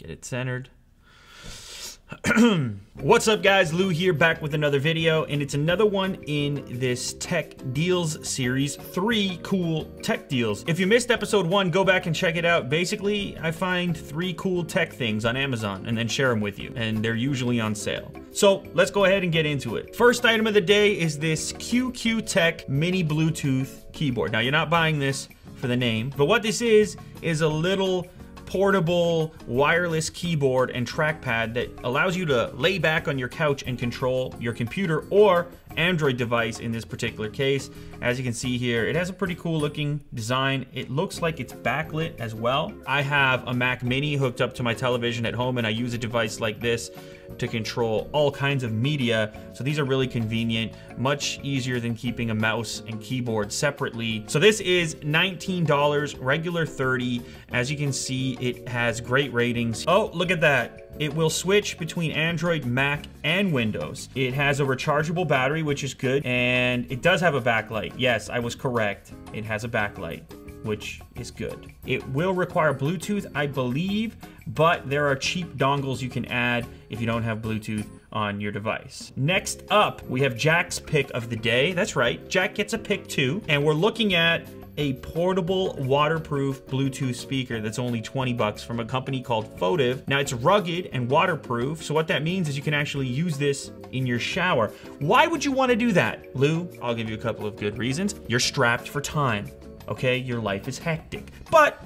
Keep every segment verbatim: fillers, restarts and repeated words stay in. get it centered. What's up guys, Lou here, back with another video, and it's another one in this tech deals series, three cool tech deals. If you missed episode one, go back and check it out. Basically, I find three cool tech things on Amazon and then share them with you, and they're usually on sale. So let's go ahead and get into it. First item of the day is this Q Q Tech mini Bluetooth keyboard. Now you're not buying this for the name, but what this is is a little portable wireless keyboard and trackpad that allows you to lay back on your couch and control your computer or Android device in this particular case. As you can see here, it has a pretty cool looking design. It looks like it's backlit as well. I have a Mac Mini hooked up to my television at home, and I use a device like this to control all kinds of media. So these are really convenient, much easier than keeping a mouse and keyboard separately. So this is nineteen dollars, regular thirty dollars. As you can see, it has great ratings. Oh, look at that. It will switch between Android, Mac, and Windows. It has a rechargeable battery, which is good, and it does have a backlight. Yes, I was correct. It has a backlight, which is good. It will require Bluetooth, I believe, but there are cheap dongles you can add if you don't have Bluetooth on your device. Next up, we have Jack's pick of the day. That's right, Jack gets a pick too, and we're looking at a portable waterproof Bluetooth speaker that's only twenty bucks from a company called Photive. Now it's rugged and waterproof, so what that means is you can actually use this in your shower. Why would you want to do that, Lou? I'll give you a couple of good reasons. You're strapped for time, okay? Your life is hectic, but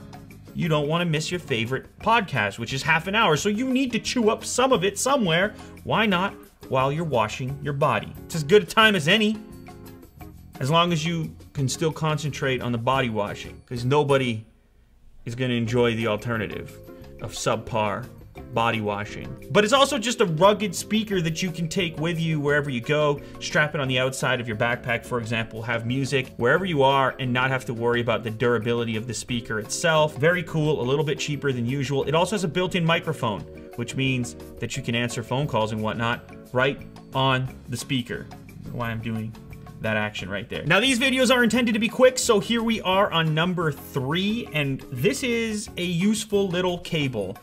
you don't want to miss your favorite podcast, which is half an hour, so you need to chew up some of it somewhere. Why not while you're washing your body? It's as good a time as any, as long as you can still concentrate on the body washing, because nobody is gonna enjoy the alternative of subpar body washing. But it's also just a rugged speaker that you can take with you wherever you go, strap it on the outside of your backpack, for example, have music wherever you are and not have to worry about the durability of the speaker itself. Very cool, a little bit cheaper than usual. It also has a built-in microphone, which means that you can answer phone calls and whatnot right on the speaker. I don't know why I'm doing that action right there. Now these videos are intended to be quick, so here we are on number three, and this is a useful little cable.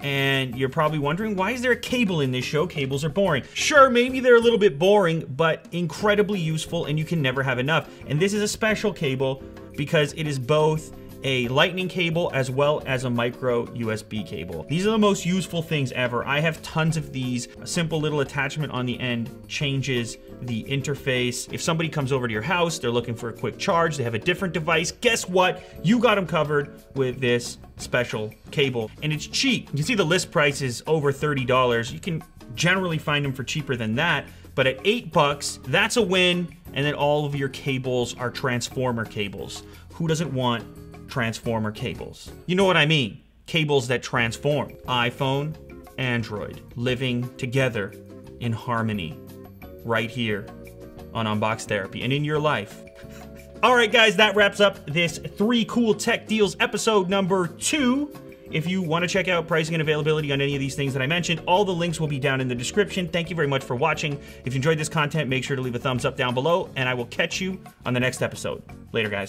And you're probably wondering, why is there a cable in this show? Cables are boring. Sure, maybe they're a little bit boring, but incredibly useful, and you can never have enough. And this is a special cable because it is both a Lightning cable as well as a micro U S B cable. These are the most useful things ever. I have tons of these. A simple little attachment on the end changes the interface. If somebody comes over to your house, they're looking for a quick charge, they have a different device, guess what? You got them covered with this special cable, and it's cheap. You can see the list price is over thirty dollars. You can generally find them for cheaper than that, but at eight bucks, that's a win. And then all of your cables are transformer cables. Who doesn't want transformer cables? You know what I mean. Cables that transform. iPhone, Android, living together in harmony right here on Unbox Therapy and in your life. All right, guys, that wraps up this three cool tech deals episode number two. If you want to check out pricing and availability on any of these things that I mentioned, all the links will be down in the description. Thank you very much for watching. If you enjoyed this content, make sure to leave a thumbs up down below, and I will catch you on the next episode. Later, guys.